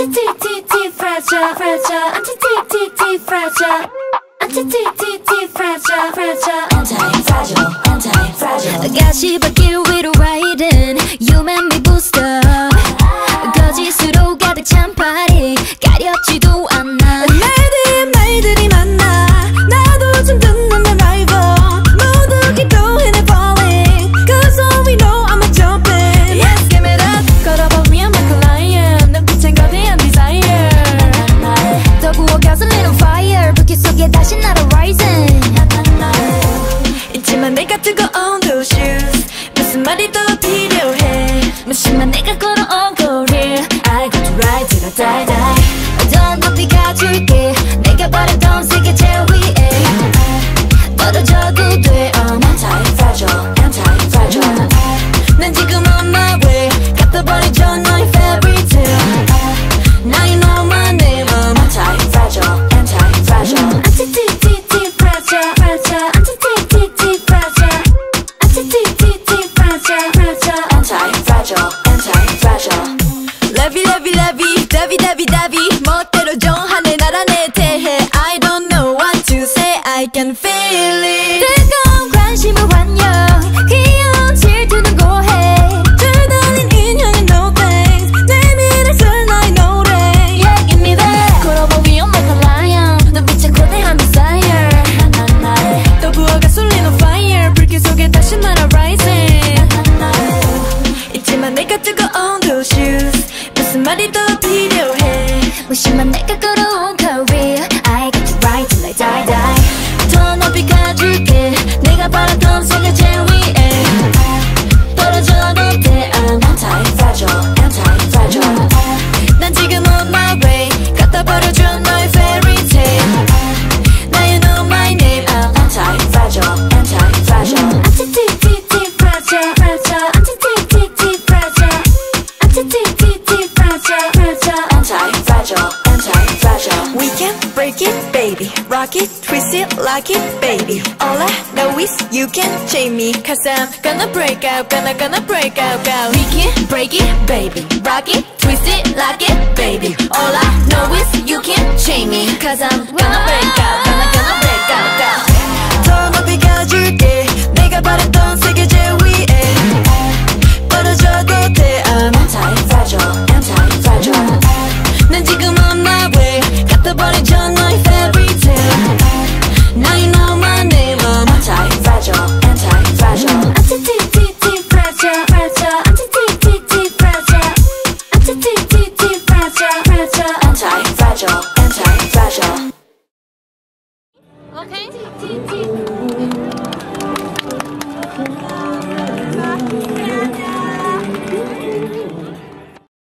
Anti-fragile, fragile, anti-fragile, anti-fragile, fragile, anti-fragile, anti-fragile. 가시밭길 위로 riding, you make me boost up. 거짓으로 가득 찬 파리, 가렵지도 않아. 말들이 많아, 나도 좀 듣는 내 rival. 모두 keep going and falling, 'cause all we know I'm a jumping. Yes, give it up, 걸어보면 like a lion. 눈빛엔 거대한 desire. 더 구워가서 little fire, 불길 속에 다시 날아 rising. 있지만 내가 뜨거운 those shoes, 무슨 말이 더 필요해? 무심한 내가 걸어온 거리, I got to ride till I die, die. 어떤 높이 가줄게, 내가 바랬던 세계 제일 위에. 떨어져도 돼, I'm anti-fragile, anti-fragile. 난 지금 on my way, 갚아버리죠 너의 fairy tale. Now you know my name, I'm anti-fragile, anti-fragile. Anti-fragile, fragile, anti-fragile, anti-fragile, fragile, anti-fragile, anti-fragile. Lovey, lovey, lovey, dovey, dovey, dovey. 멋대로 정하는 나라 내 대해. I don't know what to say, I can feel it. 뜨거운 관심을 환영, 귀여운 질투는 고해. 주던인 인형은 no thanks, 내 미래 술 너의 노래. Yeah, give me that. 걸어보 위험 like a lion, 눈빛에 거대한 desire. 또 부어가 쏠리는 fire, 불길 속에 다시 말아 rising. 있지만 내가 뜨거운 those shoes, 무슨 말이 더 필요해? 무심한 내가 걸어온 career, I got to ride till I die, die. 더 높이 가줄게, 내가 바라던 세계 제일 위에. 떨어져도 돼, I'm anti-fragile, anti-fragile. 난 지금 on my way, 갖다 버려줘 너의 fairy tale. Now you know my name, I'm anti-fragile, anti-fragile. Anti-fragile, fragile, anti-fragile, anti-fragile, fragile, anti-fragile, anti-fragile. We can break it, baby. Rock it, twist it, lock it, baby. All I know is you can't chain me, 'cause I'm gonna break out, gonna break out, out. We can break it, baby. Rock it, twist it, lock it.